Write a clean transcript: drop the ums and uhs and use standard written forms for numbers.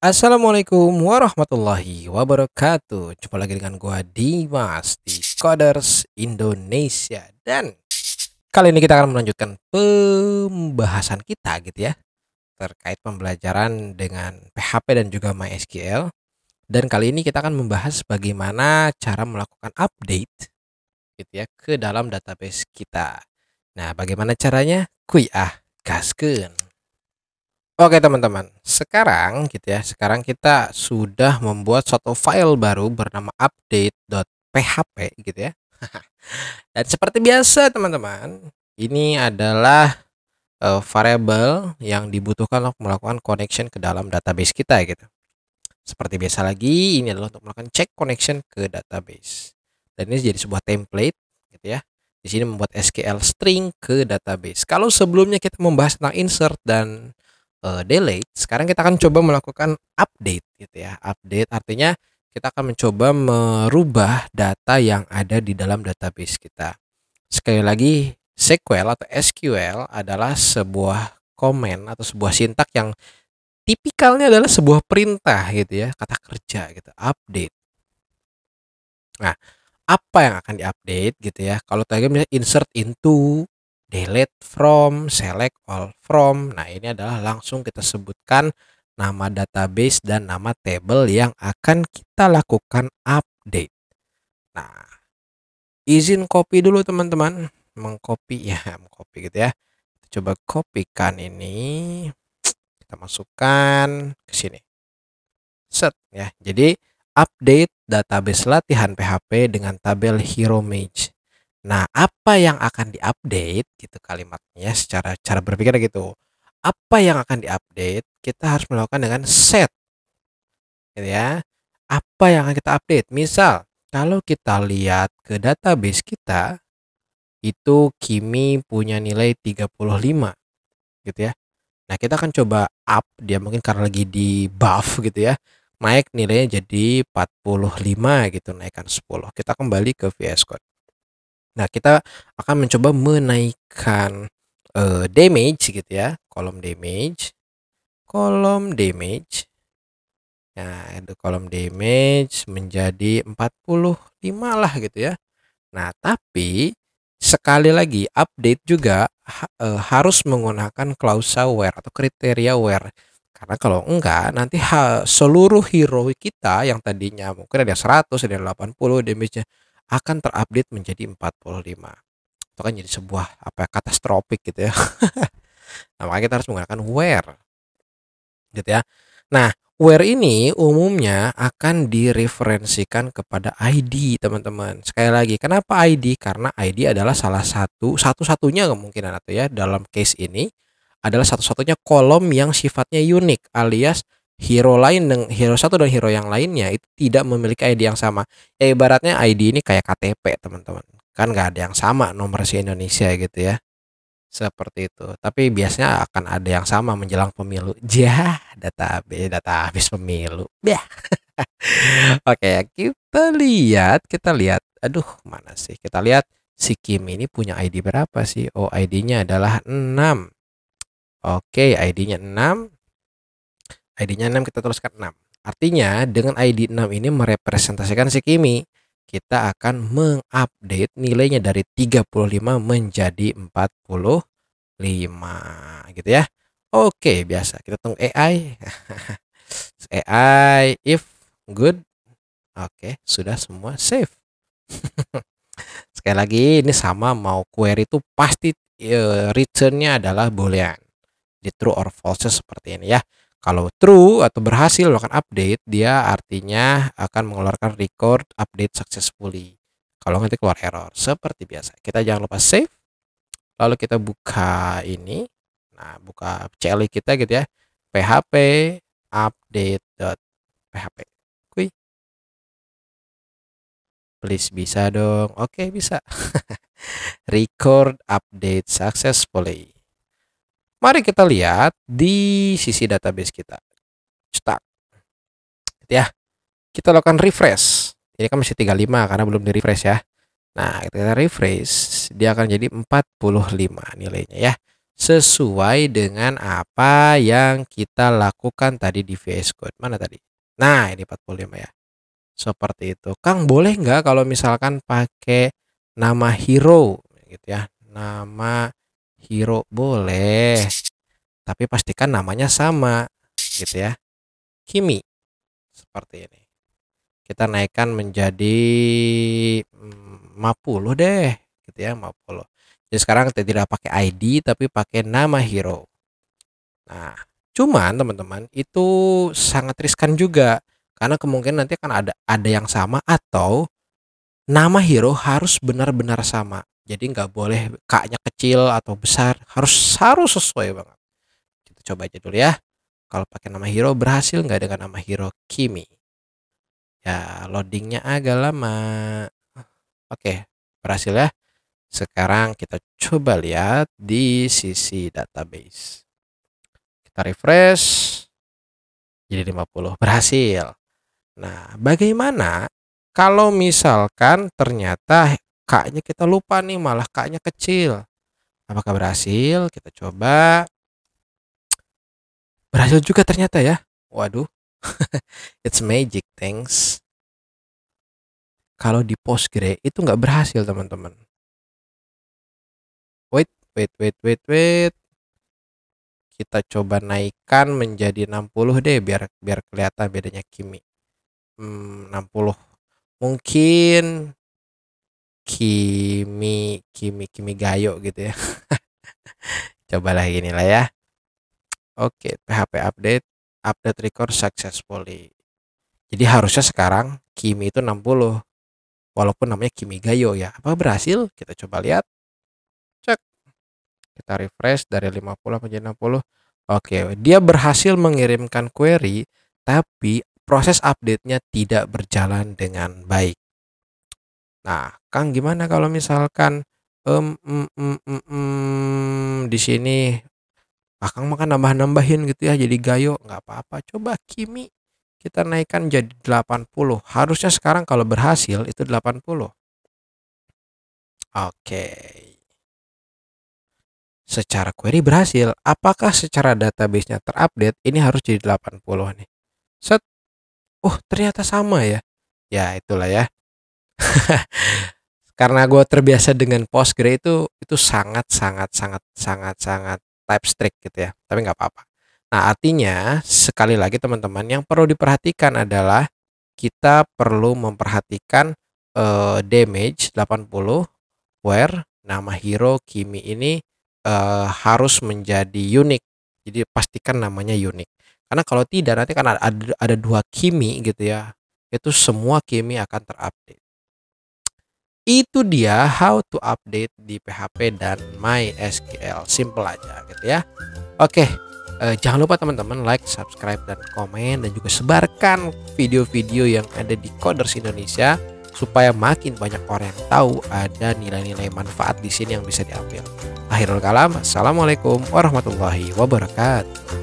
Assalamualaikum warahmatullahi wabarakatuh. Jumpa lagi dengan gua Dimas di Coders Indonesia, dan kali ini kita akan melanjutkan pembahasan kita gitu ya, terkait pembelajaran dengan PHP dan juga MySQL. Dan kali ini kita akan membahas bagaimana cara melakukan update gitu ya ke dalam database kita. Nah, bagaimana caranya? Kuy ah gaskeun. Oke teman-teman, sekarang kita sudah membuat suatu file baru bernama update.php gitu ya. Dan seperti biasa teman-teman, ini adalah variabel yang dibutuhkan untuk melakukan connection ke dalam database kita gitu. Seperti biasa lagi, ini adalah untuk melakukan check connection ke database. Dan ini jadi sebuah template gitu ya. Di sini membuat SQL string ke database. Kalau sebelumnya kita membahas tentang insert dan delete, sekarang kita akan coba melakukan update gitu ya. Update artinya kita akan mencoba merubah data yang ada di dalam database kita. Sekali lagi, SQL atau SQL adalah sebuah komen atau sebuah sintak yang tipikalnya adalah sebuah perintah gitu ya, kata kerja gitu, update. Nah, apa yang akan diupdate gitu ya? Kalau tadi misalnya insert into, delete from, select all from. Nah, ini adalah langsung kita sebutkan nama database dan nama table yang akan kita lakukan update. Nah, izin copy dulu teman-teman, mengcopy gitu ya. Kita coba copykan ini, kita masukkan ke sini. Set ya. Jadi update database latihan PHP dengan tabel hero image. Nah, apa yang akan diupdate gitu kalimatnya secara cara berpikir gitu. Apa yang akan diupdate kita harus melakukan dengan set gitu ya. Apa yang akan kita update? Misal kalau kita lihat ke database kita itu Kimi punya nilai 35 gitu ya. Nah, kita akan coba up dia, mungkin karena lagi di buff gitu ya. Naik nilainya jadi 45 gitu, naikkan 10. Kita kembali ke VS Code. Nah, kita akan mencoba menaikkan damage gitu ya, kolom damage. Nah, itu kolom damage menjadi 45 lah gitu ya. Nah, tapi sekali lagi update juga harus menggunakan klausa where atau kriteria where. Karena kalau enggak, nanti seluruh hero kita yang tadinya mungkin ada 100, ada 80 damage-nya akan terupdate menjadi 45. Itu kan jadi sebuah apa, katastrofik gitu ya. Nah, makanya kita harus menggunakan where gitu ya. Nah, where ini umumnya akan direferensikan kepada ID teman-teman. Sekali lagi, kenapa ID? Karena ID adalah salah satu-satunya kemungkinan atau ya dalam case ini adalah satu-satunya kolom yang sifatnya unik, alias hero lain dengan hero satu dan hero yang lainnya itu tidak memiliki ID yang sama. Ya, ibaratnya ID ini kayak KTP teman-teman, kan nggak ada yang sama nomor si Indonesia gitu ya, seperti itu. Tapi biasanya akan ada yang sama menjelang pemilu. Jah, database pemilu. Bah. Oke, kita lihat. Aduh, mana sih? Kita lihat si Kim ini punya ID berapa sih? Oh, ID-nya adalah 6. Oke, ID-nya 6. ID-nya 6, kita tuliskan 6. Artinya dengan ID 6 ini merepresentasikan si Kimi. Kita akan mengupdate nilainya dari 35 menjadi 45 gitu ya. Oke, biasa kita tunggu AI. AI if good. Oke, sudah semua save. Sekali lagi, ini sama mau query itu pasti return-nya adalah boolean. Di true or false seperti ini ya. Kalau true atau berhasil melakukan update, dia artinya akan mengeluarkan record update successfully. Kalau nanti keluar error seperti biasa, kita jangan lupa save. Lalu kita buka ini. Nah, buka CLI kita gitu ya. PHP update.php. Kui. Please bisa dong. Oke, bisa. Record update successfully. Mari kita lihat di sisi database kita. Cetak. Ya. Kita lakukan refresh. Ini kan masih 35 karena belum di-refresh ya. Nah, kita refresh, dia akan jadi 45 nilainya ya. sesuai dengan apa yang kita lakukan tadi di VS Code. Mana tadi? Nah, ini 45 ya. Seperti itu. Kang, boleh nggak kalau misalkan pakai nama hero gitu ya. Nama hero boleh. Tapi pastikan namanya sama gitu ya. Kimi. Seperti ini. Kita naikkan menjadi Mapulo deh gitu ya, Mapulo. Jadi sekarang kita tidak pakai ID tapi pakai nama hero. Nah, cuman teman-teman itu sangat riskan juga karena kemungkinan nanti akan ada yang sama atau nama hero harus benar-benar sama. Jadi nggak boleh K-nya kecil atau besar, harus sesuai banget. Kita coba aja dulu ya. Kalau pakai nama hero berhasil nggak dengan nama hero Kimi? Ya, loadingnya agak lama. Oke, berhasil ya. Sekarang kita coba lihat di sisi database. Kita refresh. Jadi 50 berhasil. Nah, bagaimana kalau misalkan ternyata K-nya kita lupa nih, malah K-nya kecil. Apakah berhasil? Kita coba. Berhasil juga ternyata ya. Waduh. It's magic, thanks. Kalau di Postgre itu nggak berhasil, teman-teman. Wait. Kita coba naikkan menjadi 60 deh, biar kelihatan bedanya Kimi. 60. Mungkin Kimi Gayo gitu ya. Cobalah inilah ya. Oke, PHP update record successfully. Jadi harusnya sekarang Kimi itu 60. Walaupun namanya Kimi Gayo ya. Apa berhasil? Kita coba lihat. Cek. Kita refresh dari 50 menjadi 60. Oke, dia berhasil mengirimkan query tapi proses update-nya tidak berjalan dengan baik. Nah, Kang gimana kalau misalkan di sini Akang makan nambah-nambahin gitu ya, jadi Gayo nggak apa-apa. Coba Kimi kita naikkan jadi 80. Harusnya sekarang kalau berhasil itu 80. Oke. Secara query berhasil. Apakah secara database-nya terupdate? Ini harus jadi 80 nih. Set. Ternyata sama ya. Ya itulah ya. Karena gue terbiasa dengan Postgre itu sangat type strict gitu ya, tapi nggak apa-apa. Nah, artinya sekali lagi teman-teman yang perlu diperhatikan adalah kita perlu memperhatikan damage 80 where nama hero Kimi ini harus menjadi unik. Jadi pastikan namanya unik. Karena kalau tidak nanti kan ada dua Kimi gitu ya. Itu semua Kimi akan terupdate. Itu dia how to update di PHP dan MySQL. Simple aja gitu ya. Oke, jangan lupa teman-teman like, subscribe, dan komen. Dan juga sebarkan video-video yang ada di Coders Indonesia. Supaya makin banyak orang yang tahu ada nilai-nilai manfaat di sini yang bisa diambil. Akhirul kalam, assalamualaikum warahmatullahi wabarakatuh.